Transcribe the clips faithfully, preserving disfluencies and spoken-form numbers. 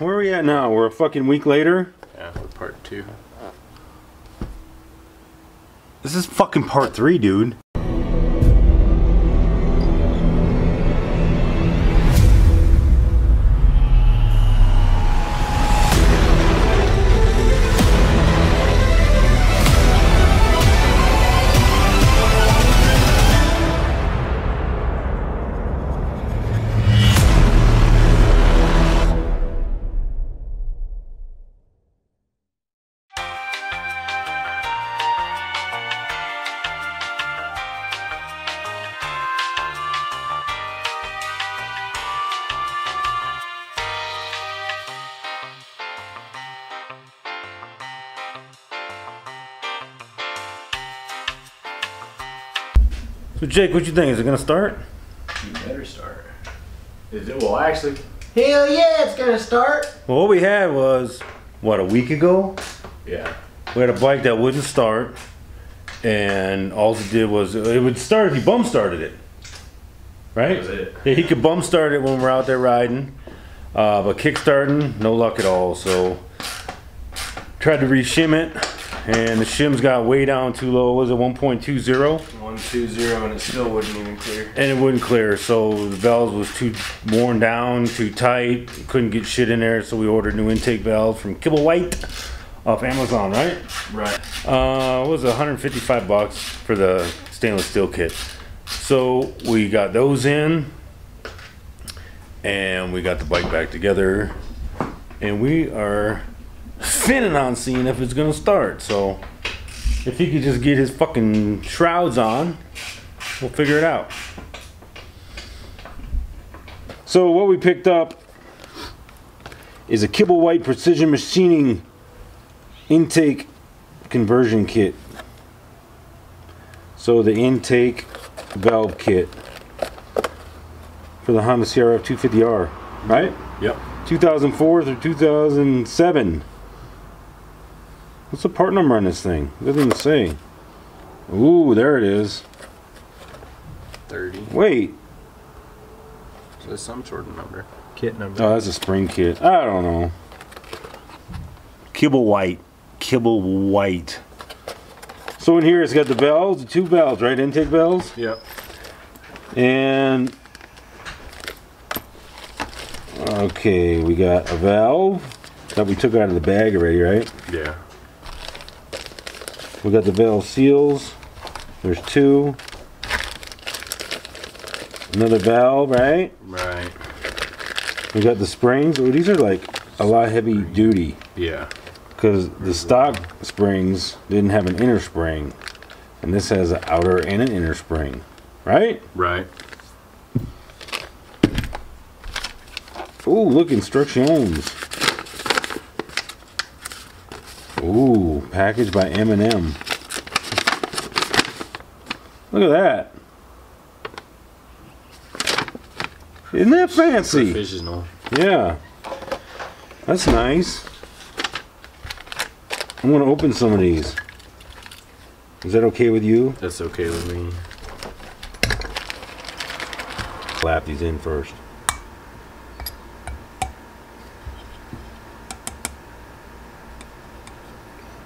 where are we at now? We're a fucking week later? Yeah, we're part two. This is fucking part three, dude. So Jake, what you think? Is it gonna start? You better start. Is it? Well, actually, hell yeah, it's gonna start. Well, what we had was what, a week ago? Yeah. We had a bike that wouldn't start, and all it did was it would start if you bum started it, right? That was it. Yeah, he could bum start it when we were out there riding, uh, but kickstarting, no luck at all. So tried to re-shim it. And the shims got way down too low. What was it, one point two zero? one point two zero, and it still wouldn't even clear. And it wouldn't clear, so the valves was too worn down, too tight. Couldn't get shit in there, so we ordered new intake valves from Kibblewhite off Amazon, right? Right. Uh, it was one hundred fifty-five bucks for the stainless steel kit. So we got those in, and we got the bike back together, and we are thinning on seeing if it's gonna start. So if he could just get his fucking shrouds on, we'll figure it out. So what we picked up is a Kibblewhite precision machining intake conversion kit. So the intake valve kit for the Honda C R F two fifty R, right? Yep. two thousand four through two thousand seven. What's the part number on this thing? It doesn't even say. Ooh, there it is. thirty. Wait. So there's some sort of number. Kit number. Oh, that's a spring kit. I don't know. Kibblewhite. Kibblewhite. So in here it's got the valves, the two valves, right? Intake valves? Yep. And okay, we got a valve that we took out of the bag already, right? Yeah. We got the valve seals. There's two. Another valve, right? Right. We got the springs. Oh, these are like a lot heavy duty. Yeah. Because the stock springs didn't have an inner spring. And this has an outer and an inner spring. Right? Right. Ooh, look, instructions. Ooh, packaged by M and M. Look at that. Isn't that fancy? Professional. Yeah. That's nice. I'm going to open some of these. Is that okay with you? That's okay with me. Clap these in first.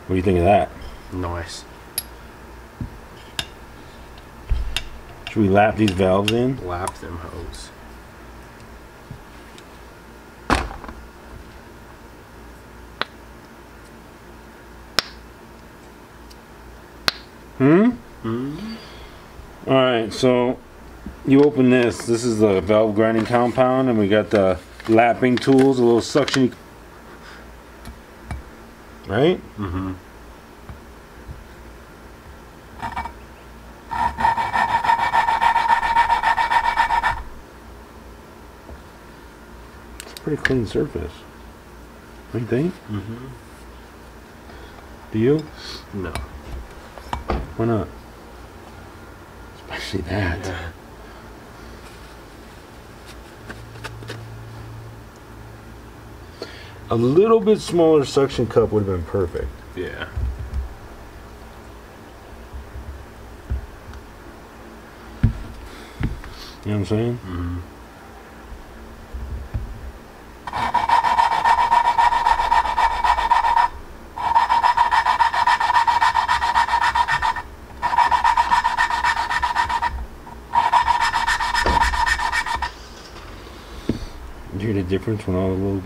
What do you think of that? Nice. Should we lap these valves in? Lap them hose. Hmm? Hmm? Alright, so you open this. This is the valve grinding compound, and we got the lapping tools, a little suction. Right? Mm-hmm. It's a pretty clean surface. What do you think? Mm-hmm. Do you? No. Why not? Especially that. Yeah. A little bit smaller suction cup would have been perfect. Yeah. You know what I'm saying? Mm-hmm. difference when all the little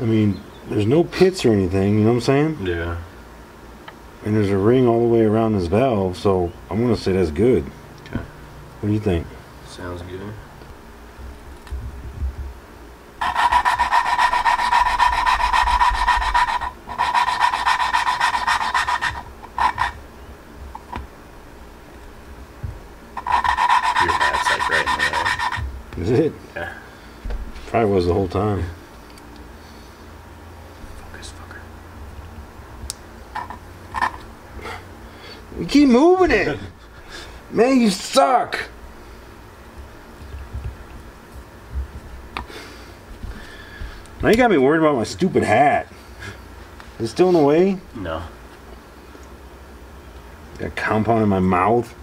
I mean, there's no pits or anything, you know what I'm saying? Yeah. And there's a ring all the way around this valve, so I'm going to say that's good. Okay. What do you think? Sounds good. Your hat's like right in the way. Is it? Yeah. Probably was the whole time. You keep moving it! Man, you suck! Now you got me worried about my stupid hat. Is it still in the way? No. Got a compound in my mouth.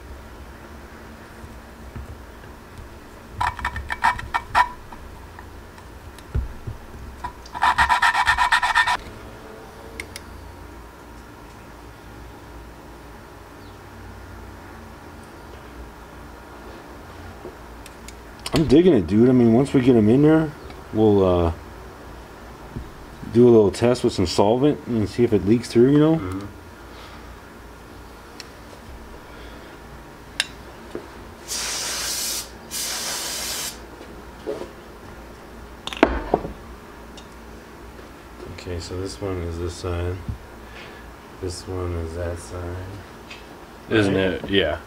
I'm digging it, dude. I mean, once we get them in there, we'll uh, do a little test with some solvent and see if it leaks through, you know? Mm-hmm. Okay, so this one is this side. This one is that side. Isn't right? It? Yeah.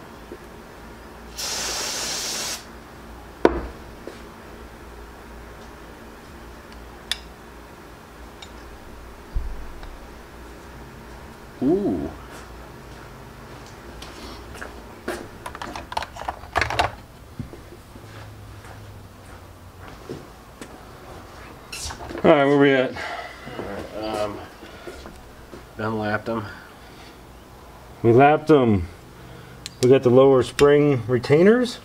Ooh. All right, where we at? All right, um, Ben lapped them. We lapped them. We got the lower spring retainers.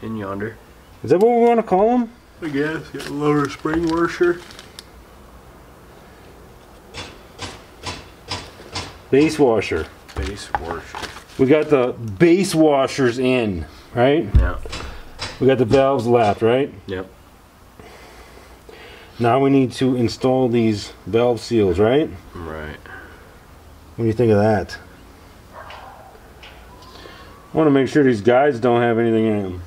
In yonder. Is that what we want to call them? I guess, get the lower spring washer. Base washer. Base washer. We got the base washers in, right? Yeah. We got the valves lapped, right? Yep. Now we need to install these valve seals, right? Right. What do you think of that? I want to make sure these guides don't have anything in them.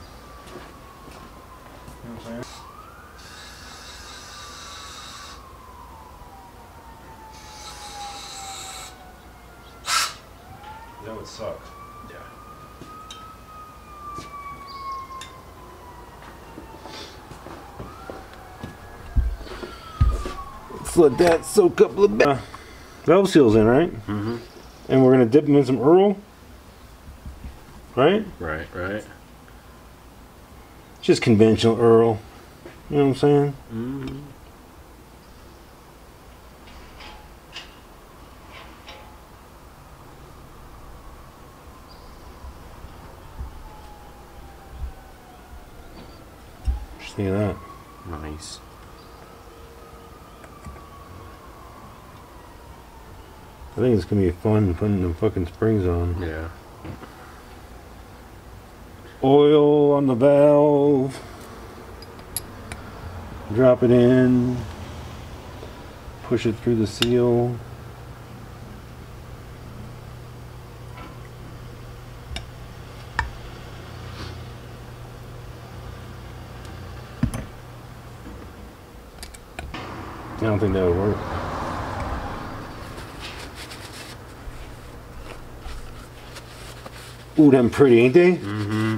That would suck. Yeah. Let's let that soak up a little bit. Uh, valve seals in, right? Mm-hmm. And we're gonna dip them in some Earl. Right? Right, right. Just conventional Earl. You know what I'm saying? Mm-hmm. See that? Nice. I think it's gonna be fun putting the fucking springs on. Yeah. Oil on the valve. Drop it in. Push it through the seal. I don't think that would work. Ooh, them pretty, ain't they? Mm-hmm.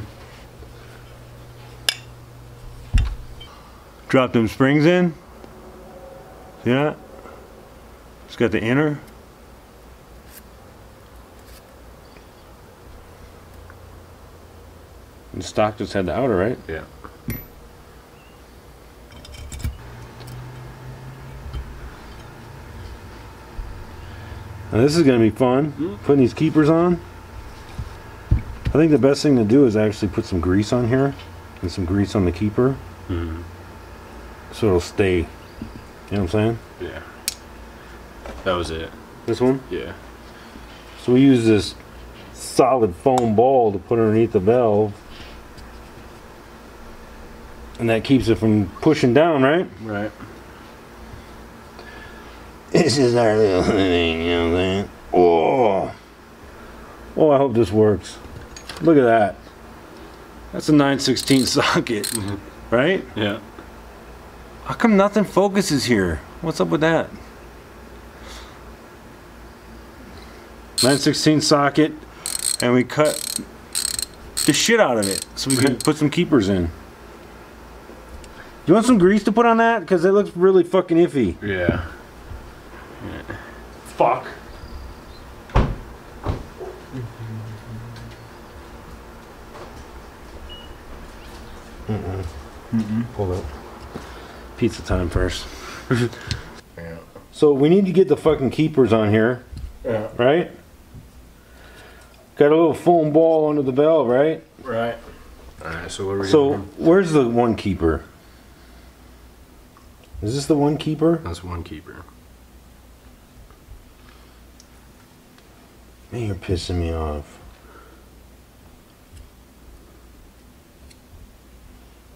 Drop them springs in. See that? It's got the inner. And the stock just had the outer, right? Yeah. Now this is going to be fun, mm-hmm. Putting these keepers on. I think the best thing to do is actually put some grease on here and some grease on the keeper. Mm-hmm. so it'll stay. You know what I'm saying? Yeah. That was it. This one? Yeah. So we use this solid foam ball to put underneath the valve, and that keeps it from pushing down, right? Right. This is our little thing, you know what I'm saying? Oh, oh! I hope this works. Look at that. That's a nine sixteenths socket, mm-hmm. right? Yeah. How come nothing focuses here? What's up with that? nine sixteenths socket, and we cut the shit out of it so we can put some keepers in. You want some grease to put on that? Because it looks really fucking iffy. Yeah. yeah. Fuck. Mm-mm. Mm-mm. Pull up. Pizza time first. yeah. So we need to get the fucking keepers on here. Yeah. Right? Got a little foam ball under the valve, right? Right. Alright, so what are we So doing? Where's the one keeper? Is this the one keeper? That's one keeper. Man, you're pissing me off.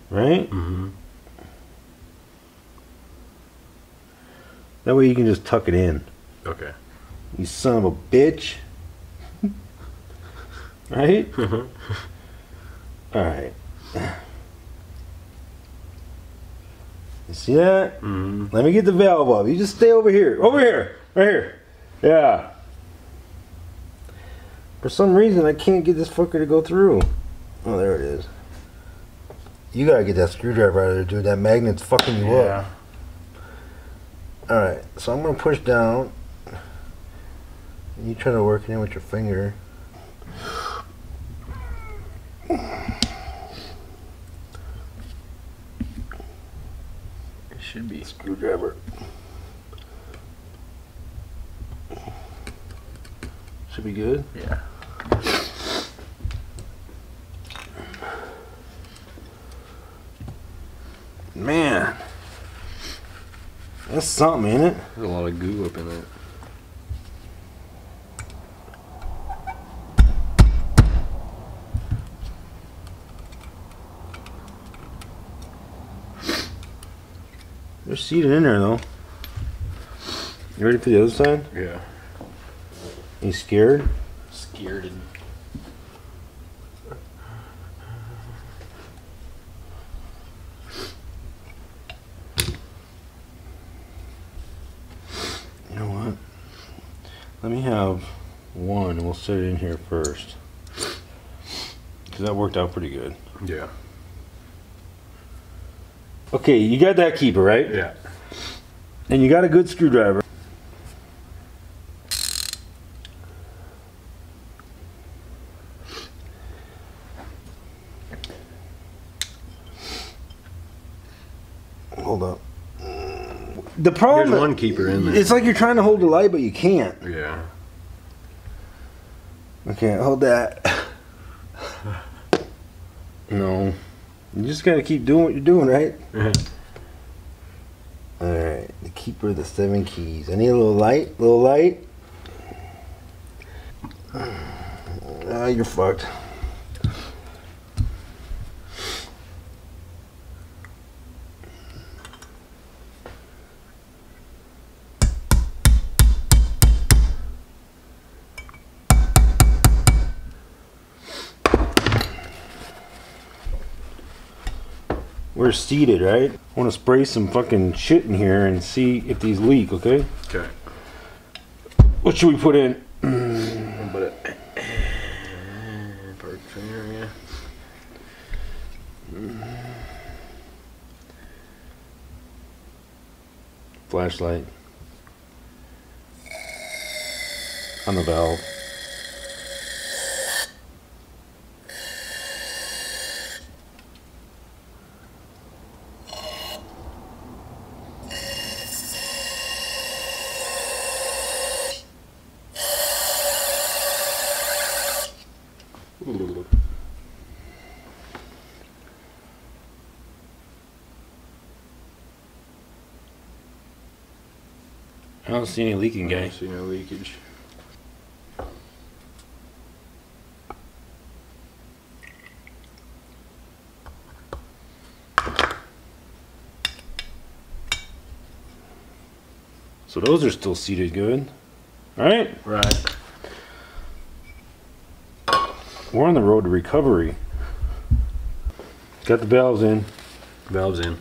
Right? Mm-hmm. That way you can just tuck it in. Okay. You son of a bitch. Right? Alright. You see that? Mm-hmm. Let me get the valve up. You just stay over here. Over here. Right here. Yeah. For some reason, I can't get this fucker to go through. Oh, there it is. You gotta get that screwdriver out of there, dude. That magnet's fucking you yeah. up. Alright, so I'm gonna push down. You try to work it in with your finger. It should be a screwdriver. Should be good? Yeah. Man, that's something, ain't it? There's a lot of goo up in it. They're seated in there, though. You ready for the other side? Yeah. You scared? Scared and. Let me have one and we'll set it in here first. Because that worked out pretty good. Yeah. Okay, you got that keeper, right? Yeah. And you got a good screwdriver. Hold up. The problem There's one keeper in there. It's like you're trying to hold the light, but you can't. Yeah. Okay, hold that. No. You just gotta keep doing what you're doing, right? Alright, the keeper of the seven keys. I need a little light, little light. Ah, you're fucked. We're seated, right? I want to spray some fucking shit in here and see if these leak, okay? Okay. What should we put in? I'll put it. Park finger, yeah. Flashlight. On the valve. I don't see any leaking, guy. I don't see no leakage. So those are still seated good. Alright? Right. We're on the road to recovery. Got the valves in. Valves in.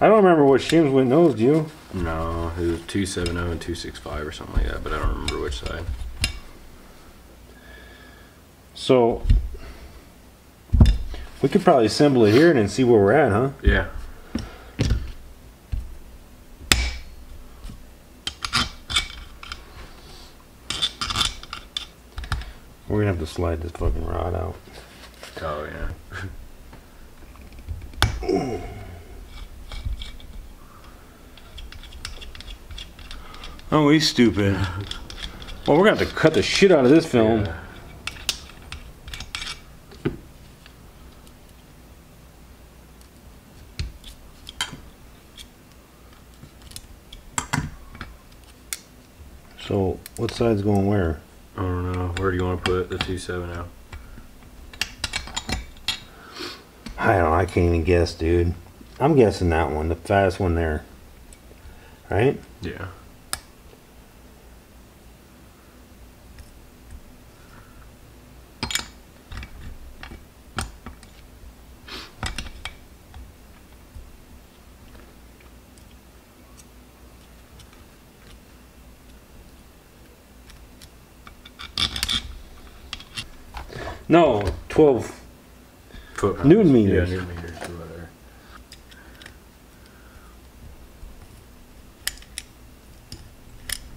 I don't remember what shims went nose, do you? No, it was two seventy and two sixty-five or something like that, but I don't remember which side. So, we could probably assemble it here and then see where we're at, huh? Yeah. We're gonna have to slide this fucking rod out. Oh yeah. Oh, he's stupid. Well, we're gonna have to cut the shit out of this film. Yeah. So, what side's going where? I don't know. Where do you want to put the two seventy? I don't know. I can't even guess, dude. I'm guessing that one, the fast one there. Right? Yeah. No, twelve foot newton meters. Yeah, newton meters.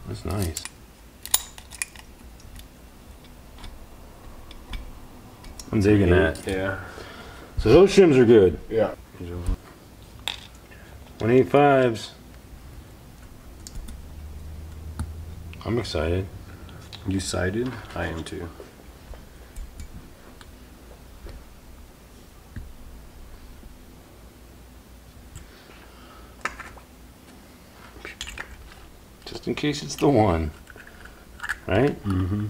That's nice. I'm digging that. Yeah. So those shims are good. Yeah. one eighty-fives. I'm excited. You sighted? I am too. In case it's the one, right? Mm-hmm.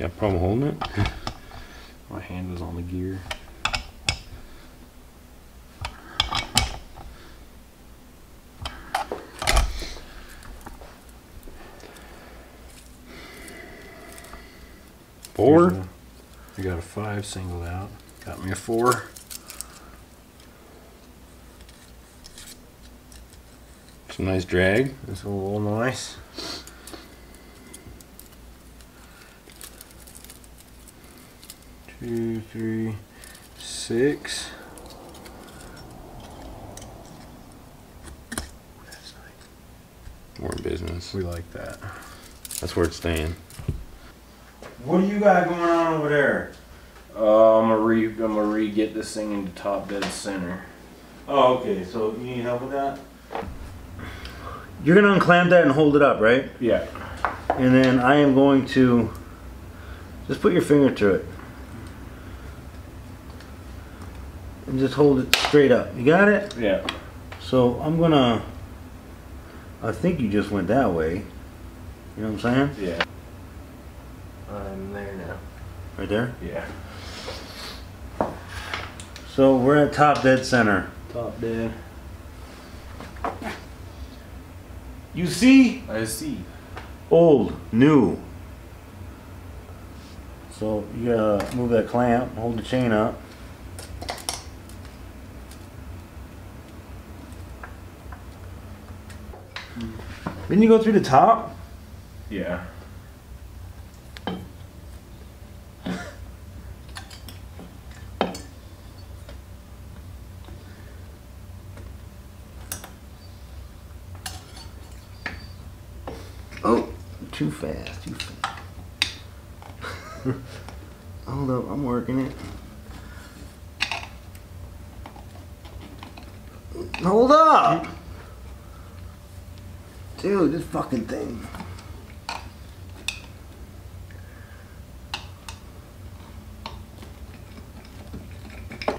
You got a problem holding it? My hand was on the gear. Four. A, I got a five singled out. Got me a four. Some nice drag. That's a little nice. Two, three, six. That's nice. We're in business. We like that. That's where it's staying. What do you got going on over there? Uh, I'm gonna re I'm gonna re get this thing into top dead center. Oh, okay. So you need help with that? You're gonna unclamp that and hold it up, right? Yeah. And then I am going to just put your finger to it. And just hold it straight up. You got it? Yeah. So I'm gonna, I think you just went that way. You know what I'm saying? Yeah. I'm there now. Right there? Yeah. So we're at top dead center. Top dead. You see? I see. Old, new. So you gotta move that clamp, hold the chain up. Didn't you go through the top? Yeah. Oh, too fast, too fast. Hold up, I'm working it. Hold up! Dude, this fucking thing.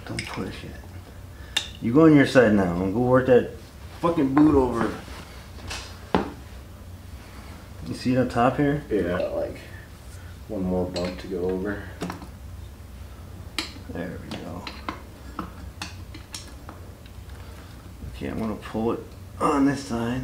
Don't push it. You go on your side now. I'm gonna go work that fucking boot over. You see it up top here? Yeah. Got like one more bump to go over. There we go. Okay, I'm gonna pull it on this side.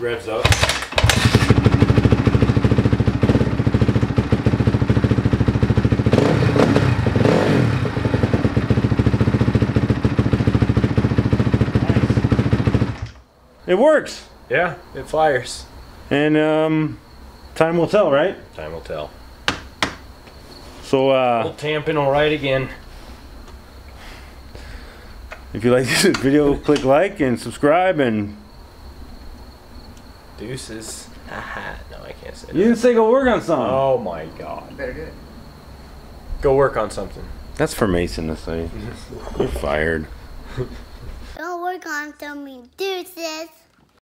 Revs up. Nice. It works. Yeah, it fires. And um, time will tell, right? Time will tell. So uh, we'll tamp and all right again. If you like this video, click like and subscribe and. Deuces. Aha. No, I can't say that. You didn't say go work on something. Oh my god. You better do it. Go work on something. That's for Mason to say. You're fired. Go work on something. Deuces.